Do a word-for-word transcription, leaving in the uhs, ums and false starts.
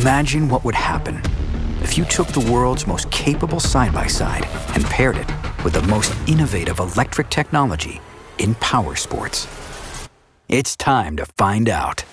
Imagine what would happen if you took the world's most capable side-by-side and paired it with the most innovative electric technology in power sports. It's time to find out.